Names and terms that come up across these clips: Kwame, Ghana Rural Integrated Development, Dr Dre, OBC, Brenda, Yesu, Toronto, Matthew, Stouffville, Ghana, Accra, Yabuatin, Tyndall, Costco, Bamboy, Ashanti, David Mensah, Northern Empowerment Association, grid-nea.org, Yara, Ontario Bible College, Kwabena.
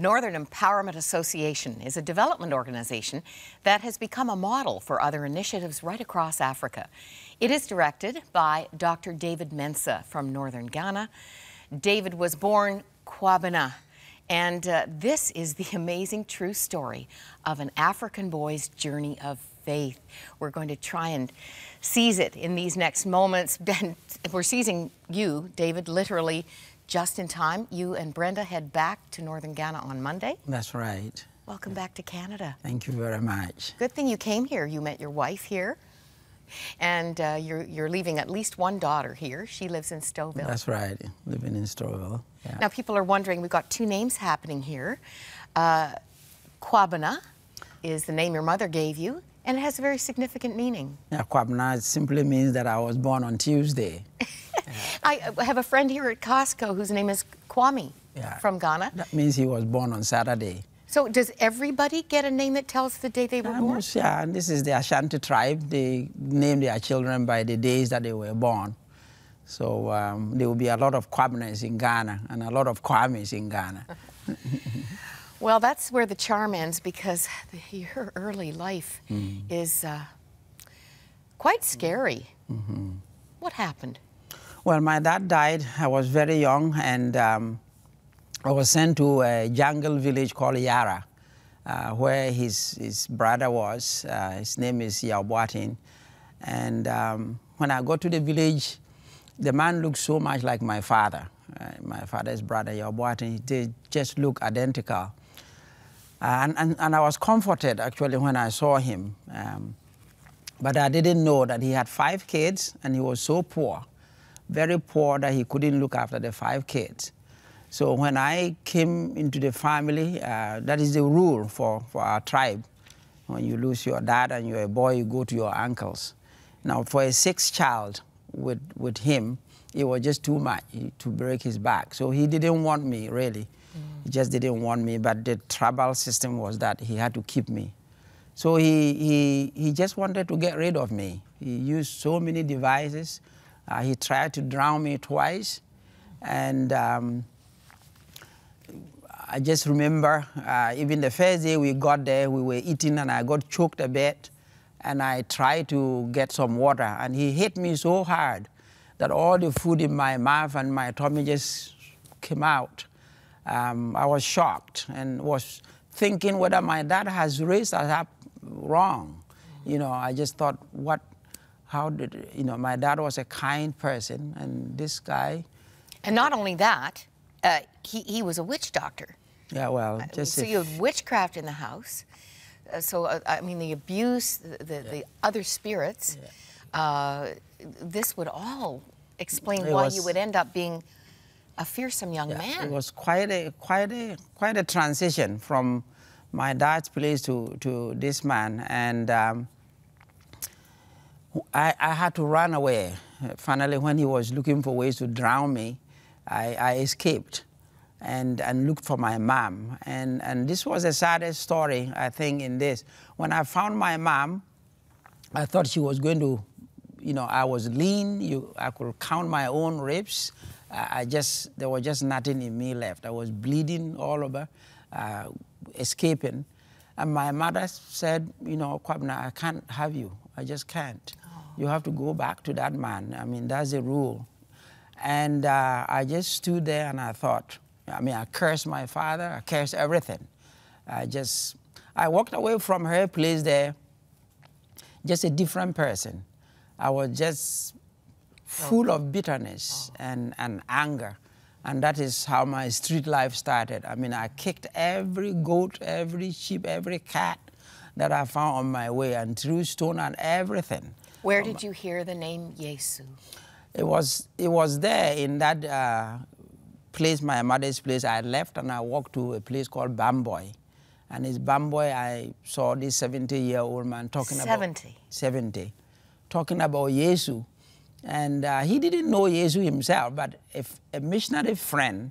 Northern Empowerment Association is a development organization that has become a model for other initiatives right across Africa. It is directed by Dr. David Mensah from Northern Ghana. David was born Kwabena, and this is the amazing true story of an African boy's journey of faith. We're going to try and seize it in these next moments. We're seizing you, David, literally just in time. You and Brenda head back to Northern Ghana on Monday. That's right. Welcome back to Canada. Thank you very much. Good thing you came here. You met your wife here, and you're leaving at least one daughter here. She lives in Stouffville. That's right, living in Stouffville. Yeah. Now people are wondering, we've got two names happening here. Kwabena is the name your mother gave you, and it has a very significant meaning. Yeah, Kwabena simply means that I was born on Tuesday. Yeah. I have a friend here at Costco whose name is Kwame, from Ghana. That means he was born on Saturday. So does everybody get a name that tells the day they were born? Yeah, and this is the Ashanti tribe. They name their children by the days that they were born. So there will be a lot of Kwabenas in Ghana and a lot of Kwames in Ghana. Well, that's where the charm ends, because your early life is quite scary. What happened? Well, my dad died. I was very young, and I was sent to a jungle village called Yara, where his brother was. His name is Yabuatin. And when I got to the village, the man looked so much like my father. My father's brother, Yabuatin, they just look identical. And I was comforted, actually, when I saw him. But I didn't know that he had 5 kids, and he was so poor, very poor, that he couldn't look after the 5 kids. So when I came into the family, that is the rule for our tribe. When you lose your dad and you're a boy, you go to your uncles. Now, for a 6th child with him, it was just too much to break his back. So he didn't want me, really. He just didn't want me, but the tribal system was that he had to keep me. So he just wanted to get rid of me. He used so many devices. He tried to drown me twice. And I just remember, even the first day we got there, we were eating and I got choked a bit. And I tried to get some water, and he hit me so hard that all the food in my mouth and my tummy just came out. I was shocked and was thinking whether my dad has raised us up wrong. You know, I just thought, what, how did, you know, my dad was a kind person, and this guy. And not only that, he was a witch doctor. Yeah, well, just so you have witchcraft in the house. I mean, the abuse, the other spirits, this would all explain why you would end up being a fearsome young man. It was quite a transition from my dad's place to this man, and I had to run away. Finally, when he was looking for ways to drown me, I escaped and looked for my mom. And this was the saddest story, I think, in this. When I found my mom, I thought she was going to, you know, I was lean, I could count my own ribs. There was just nothing in me left. I was bleeding all over, escaping. And my mother said, you know, Kwabena, I can't have you. I just can't. You have to go back to that man. I mean, that's the rule. And I just stood there and I thought, I mean, I cursed my father, I cursed everything. I walked away from her place there, just a different person. I was just full of bitterness and anger. And that is how my street life started. I mean, I kicked every goat, every sheep, every cat that I found on my way, and threw stone at everything. Where did you hear the name Yesu? It was there in that place, my mother's place. I left and I walked to a place called Bamboy. And it's Bamboy, I saw this 70-year-old man talking about... 70? 70. Talking about Yesu. And he didn't know Yesu himself, but if a missionary friend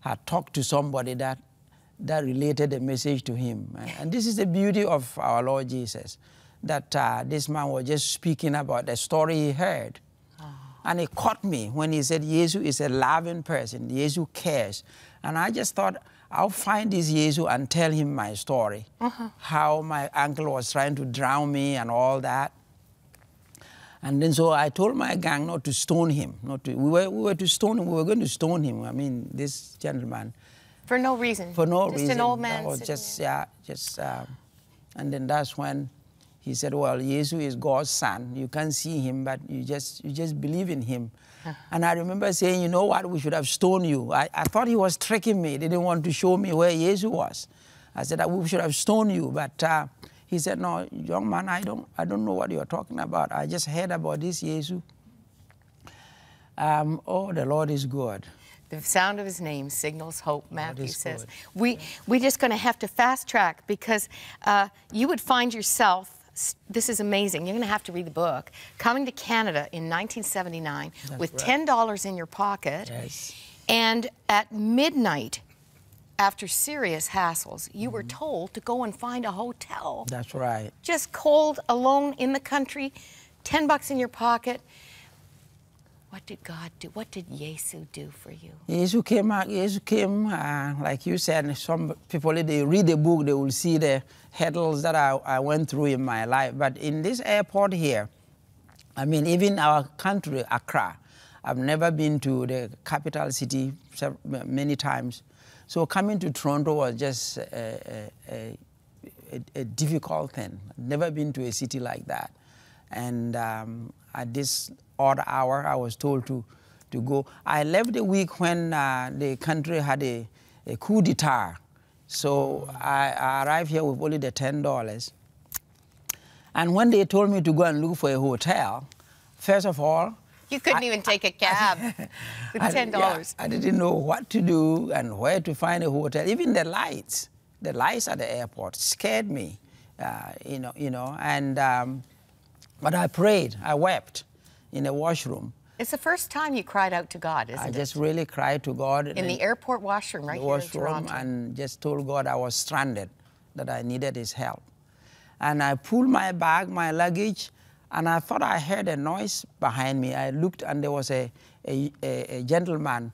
had talked to somebody that related the message to him. And this is the beauty of our Lord Jesus, that this man was just speaking about the story he heard. And it caught me when he said, Yesu is a loving person, Yesu cares. And I just thought, I'll find this Yesu and tell him my story, how my uncle was trying to drown me and all that. And then so I told my gang not to stone him. We were to stone him. We were going to stone him. I mean, this gentleman. For no reason. For no reason. Just an old man. And then that's when he said, "Well, Yesu is God's son. You can't see him, but you just believe in him." And I remember saying, "You know what? We should have stoned you." I thought he was tricking me. They didn't want to show me where Yesu was. I said, "We should have stoned you," but. He said, "No, young man, I don't know what you're talking about. I just heard about this Yesu." Oh, the Lord is good. The sound of his name signals hope, Matthew says. Good. We're just going to have to fast track because you would find yourself, this is amazing, you're going to have to read the book, coming to Canada in 1979 with $10 in your pocket. Yes. And at midnight, after serious hassles, you were told to go and find a hotel. That's right. Just cold, alone in the country, $10 in your pocket. What did God do? What did Yesu do for you? Yesu came out. Yesu came, like you said, some people, they read the book, they will see the hurdles that I went through in my life. But in this airport here, I mean, even our country, Accra, I've never been to the capital city many times. So coming to Toronto was just a difficult thing. I'd never been to a city like that. And at this odd hour, I was told to go. I left the week when the country had a coup d'etat. So I arrived here with only the $10. And when they told me to go and look for a hotel, first of all, you couldn't even take a cab with $10. I didn't know what to do and where to find a hotel. Even the lights at the airport scared me, you know. And but I prayed, I wept in the washroom. It's the first time you cried out to God, isn't it? I just really cried to God. In the airport washroom, right here in Toronto. And just told God I was stranded, that I needed his help. And I pulled my bag, my luggage, and I thought I heard a noise behind me. I looked and there was a gentleman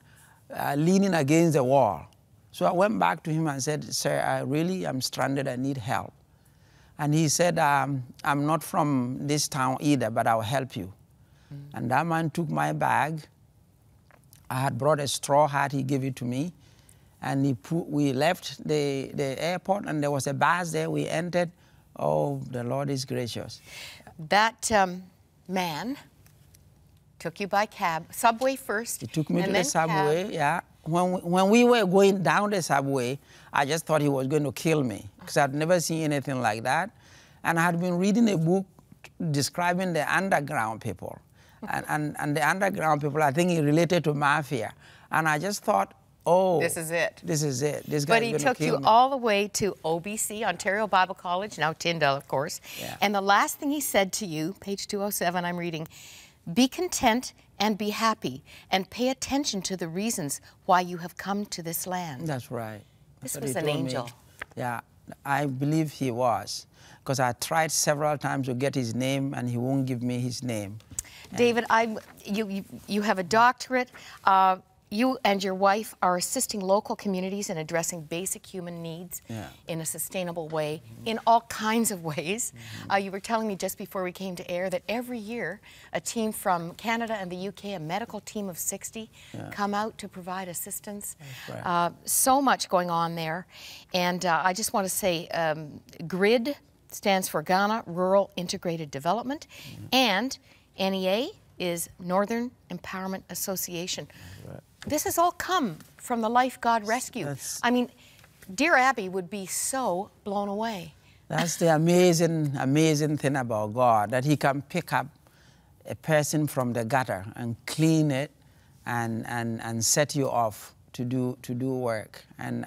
leaning against the wall. So I went back to him and said, "Sir, I really am stranded, I need help." And he said, "I'm not from this town either, but I'll help you." And that man took my bag. I had brought a straw hat, he gave it to me. And we left the airport and there was a bus there, we entered. Oh, the Lord is gracious. That man took you by cab, subway first. He took me to the subway, yeah. When we were going down the subway, I just thought he was going to kill me because I'd never seen anything like that. And I had been reading a book describing the underground people. And the underground people, I think it related to mafia. And I just thought, oh, this is it. This is it. This guy. But he took you all the way to OBC, Ontario Bible College, now Tyndall, of course. Yeah. And the last thing he said to you, page 207, I'm reading, "Be content and be happy and pay attention to the reasons why you have come to this land." That's right. This was an angel. Yeah, I believe he was, because I tried several times to get his name and he won't give me his name. David, you have a doctorate. You and your wife are assisting local communities in addressing basic human needs in a sustainable way, in all kinds of ways. You were telling me just before we came to air that every year a team from Canada and the UK, a medical team of 60, come out to provide assistance. Right. So much going on there. And I just want to say GRID stands for Ghana Rural Integrated Development, and NEA is Northern Empowerment Association. Right. This has all come from the life God rescued. I mean, dear Abby would be so blown away. That's the amazing, amazing thing about God, that he can pick up a person from the gutter and clean it and set you off to do work. And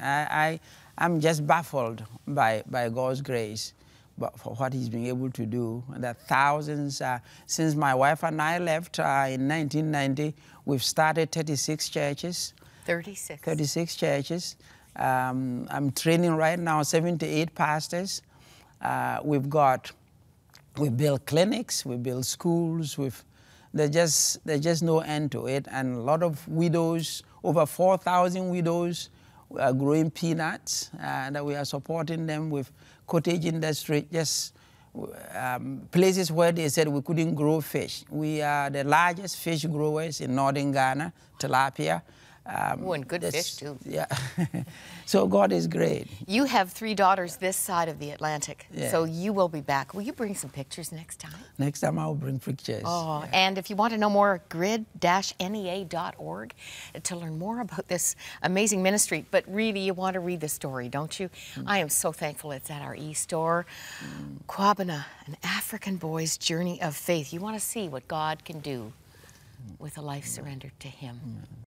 I'm just baffled by God's grace, but for what he's been able to do. And that thousands, since my wife and I left in 1990, we've started 36 churches. 36. 36 churches. I'm training right now 78 pastors. We build clinics, we build schools. There's just no end to it. And a lot of widows, over 4,000 widows growing peanuts, and we are supporting them with cottage industry, just places where they said we couldn't grow fish. We are the largest fish growers in northern Ghana, tilapia. Oh, and good fish, too. Yeah. So God is great. You have three daughters this side of the Atlantic, yeah. So you will be back. Will you bring some pictures next time? Next time I will bring pictures. Oh, yeah. And if you want to know more, grid-nea.org to learn more about this amazing ministry. But really, you want to read the story, don't you? Mm. I am so thankful it's at our e-store. Mm. Kwabena, an African boy's journey of faith. You want to see what God can do with a life surrendered to Him. Mm.